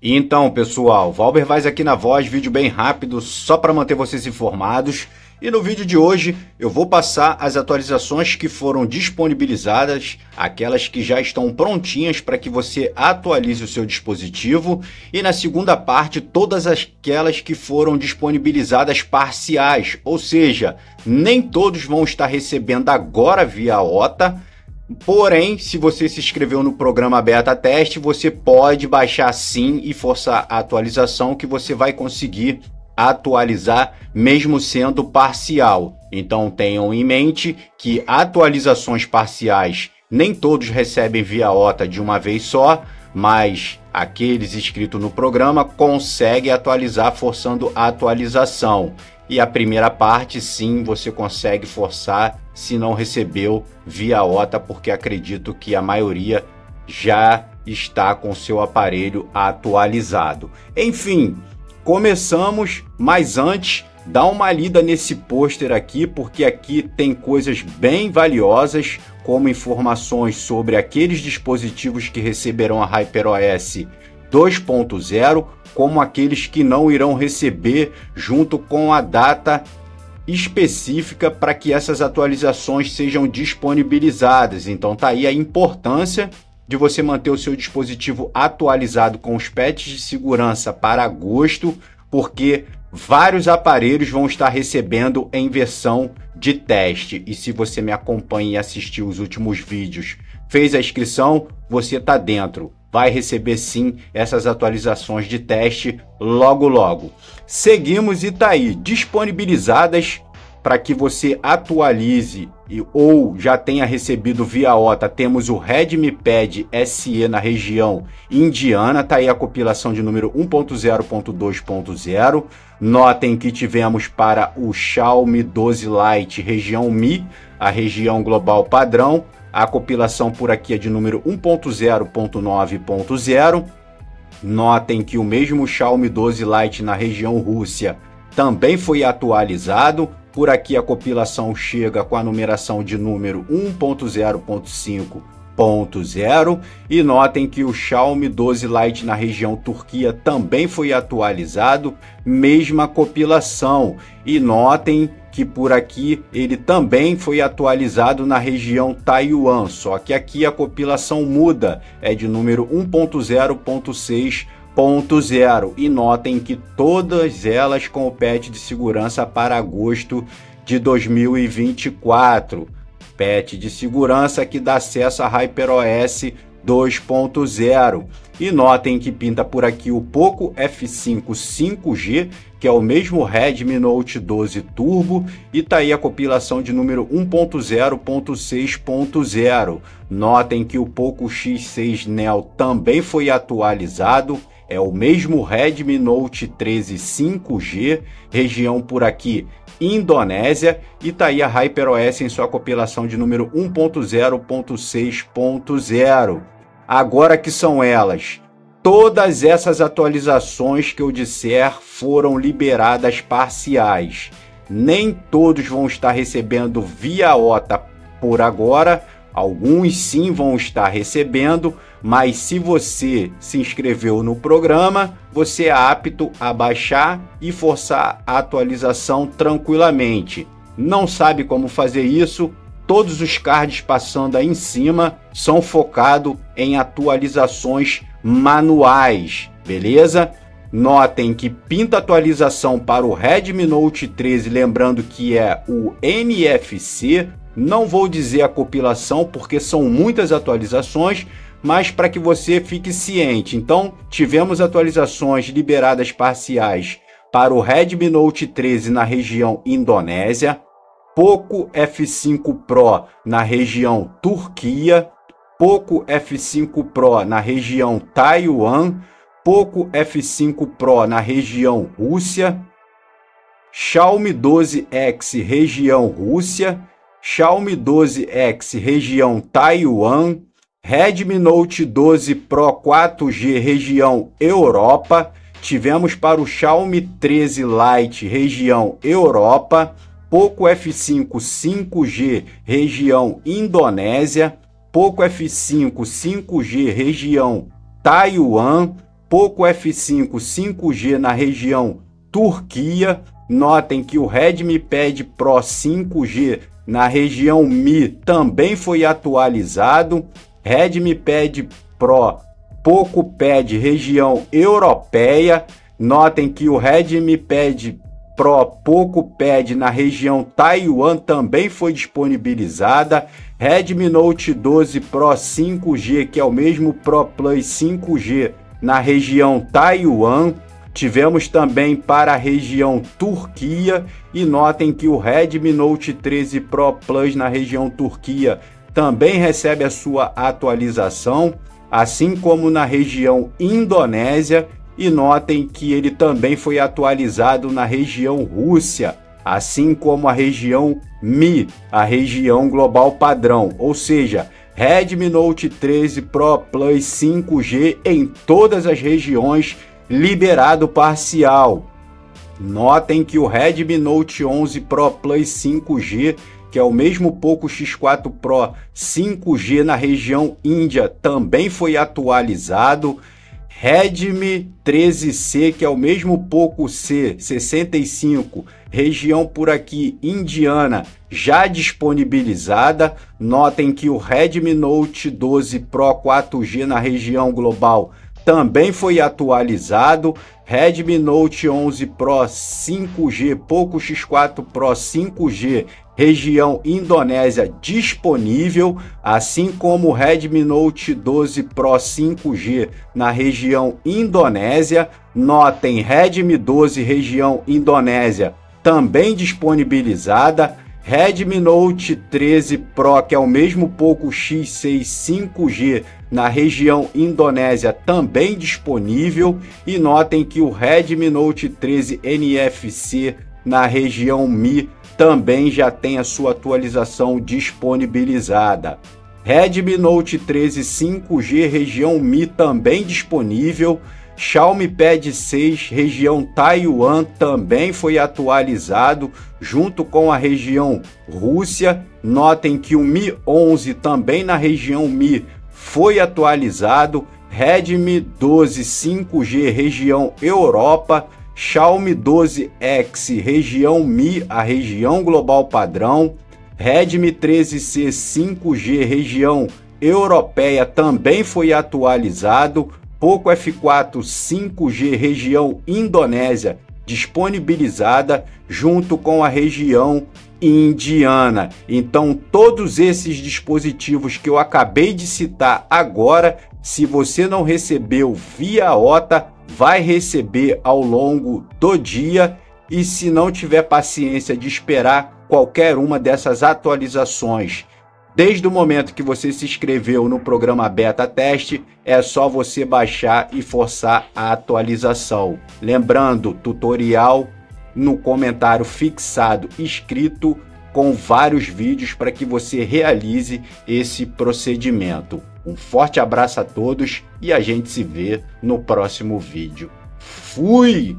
E então, pessoal, Valber Vaz aqui na voz, vídeo bem rápido, só para manter vocês informados. E no vídeo de hoje eu vou passar as atualizações que foram disponibilizadas, aquelas que já estão prontinhas para que você atualize o seu dispositivo, e na segunda parte todas aquelas que foram disponibilizadas parciais, ou seja, nem todos vão estar recebendo agora via OTA, porém, se você se inscreveu no programa Beta Teste, você pode baixar sim e forçar a atualização que você vai conseguir atualizar mesmo sendo parcial. Então tenham em mente que atualizações parciais nem todos recebem via OTA de uma vez só, mas aqueles inscritos no programa conseguem atualizar forçando a atualização. E a primeira parte sim você consegue forçar se não recebeu via OTA, porque acredito que a maioria já está com seu aparelho atualizado. Enfim, começamos, mas antes, dá uma lida nesse pôster aqui, porque aqui tem coisas bem valiosas, como informações sobre aqueles dispositivos que receberão a HyperOS 2.0, como aqueles que não irão receber, junto com a data específica para que essas atualizações sejam disponibilizadas. Então tá aí a importância de você manter o seu dispositivo atualizado com os patches de segurança para agosto, porque vários aparelhos vão estar recebendo em versão de teste. E se você me acompanha e assistiu os últimos vídeos, fez a inscrição, você está dentro. Vai receber sim essas atualizações de teste logo logo. Seguimos e tá aí, disponibilizadas para que você atualize ou já tenha recebido via OTA, temos o Redmi Pad SE na região indiana, tá aí a compilação de número 1.0.2.0. Notem que tivemos para o Xiaomi 12 Lite região Mi, a região global padrão, a compilação por aqui é de número 1.0.9.0. Notem que o mesmo Xiaomi 12 Lite na região Rússia também foi atualizado. Por aqui a compilação chega com a numeração de número 1.0.5.0 e notem que o Xiaomi 12 Lite na região Turquia também foi atualizado, mesma compilação. E notem que por aqui ele também foi atualizado na região Taiwan, só que aqui a compilação muda, é de número 1.0.6.0 e notem que todas elas com o patch de segurança para agosto de 2024. Patch de segurança que dá acesso a HyperOS 2.0. E notem que pinta por aqui o Poco F5 5G, que é o mesmo Redmi Note 12 Turbo, e tá aí a compilação de número 1.0.6.0. Notem que o Poco X6 Neo também foi atualizado. É o mesmo Redmi Note 13 5G, região por aqui Indonésia, e tá aí a HyperOS em sua compilação de número 1.0.6.0. Agora que são elas? Todas essas atualizações que eu disser foram liberadas parciais. Nem todos vão estar recebendo via OTA por agora. Alguns sim vão estar recebendo, mas se você se inscreveu no programa, você é apto a baixar e forçar a atualização tranquilamente. Não sabe como fazer isso? Todos os cards passando aí em cima são focados em atualizações manuais, beleza? Notem que pinta atualização para o Redmi Note 13, lembrando que é o NFC. Não vou dizer a compilação porque são muitas atualizações, mas para que você fique ciente. Então, tivemos atualizações liberadas parciais para o Redmi Note 13 na região Indonésia, Poco F5 Pro na região Turquia, Poco F5 Pro na região Taiwan, Poco F5 Pro na região Rússia, Xiaomi 12X região Rússia, Xiaomi 12X região Taiwan, Redmi Note 12 Pro 4G região Europa, tivemos para o Xiaomi 13 Lite região Europa, Poco F5 5G região Indonésia, Poco F5 5G região Taiwan, Poco F5 5G na região Turquia. Notem que o Redmi Pad Pro 5G na região Mi também foi atualizado. Redmi Pad Pro Poco Pad região europeia. Notem que o Redmi Pad Pro Poco Pad na região Taiwan também foi disponibilizada. Redmi Note 12 Pro 5G, que é o mesmo Pro Plus 5G na região Taiwan. Tivemos também para a região Turquia, e notem que o Redmi Note 13 Pro Plus na região Turquia também recebe a sua atualização, assim como na região Indonésia. E notem que ele também foi atualizado na região Rússia, assim como a região Mi, a região global padrão, ou seja, Redmi Note 13 Pro Plus 5G em todas as regiões, liberado parcial. Notem que o Redmi Note 11 Pro Plus 5G, que é o mesmo Poco X4 Pro 5G na região Índia, também foi atualizado. Redmi 13C, que é o mesmo Poco C65, região por aqui indiana, já disponibilizada. Notem que o Redmi Note 12 Pro 4G na região global também foi atualizado. Redmi Note 11 Pro 5G, Poco X4 Pro 5G, região Indonésia, disponível, assim como o Redmi Note 12 Pro 5G na região Indonésia. Notem, Redmi 12 região Indonésia também disponibilizada. Redmi Note 13 Pro, que é o mesmo Poco X6 5G na região Indonésia, também disponível. E notem que o Redmi Note 13 NFC na região Mi também já tem a sua atualização disponibilizada. Redmi Note 13 5G região Mi também disponível. Xiaomi Pad 6 região Taiwan também foi atualizado junto com a região Rússia. Notem que o Mi 11 também na região Mi foi atualizado. Redmi 12 5G região Europa. Xiaomi 12X região Mi, a região global padrão. Redmi 13C 5G região europeia também foi atualizado. Poco F4 5G região Indonésia disponibilizada junto com a região indiana. Então, todos esses dispositivos que eu acabei de citar agora, se você não recebeu via OTA, vai receber ao longo do dia, e se não tiver paciência de esperar qualquer uma dessas atualizações, desde o momento que você se inscreveu no programa Beta Teste, é só você baixar e forçar a atualização. Lembrando, tutorial no comentário fixado escrito com vários vídeos para que você realize esse procedimento. Um forte abraço a todos e a gente se vê no próximo vídeo. Fui!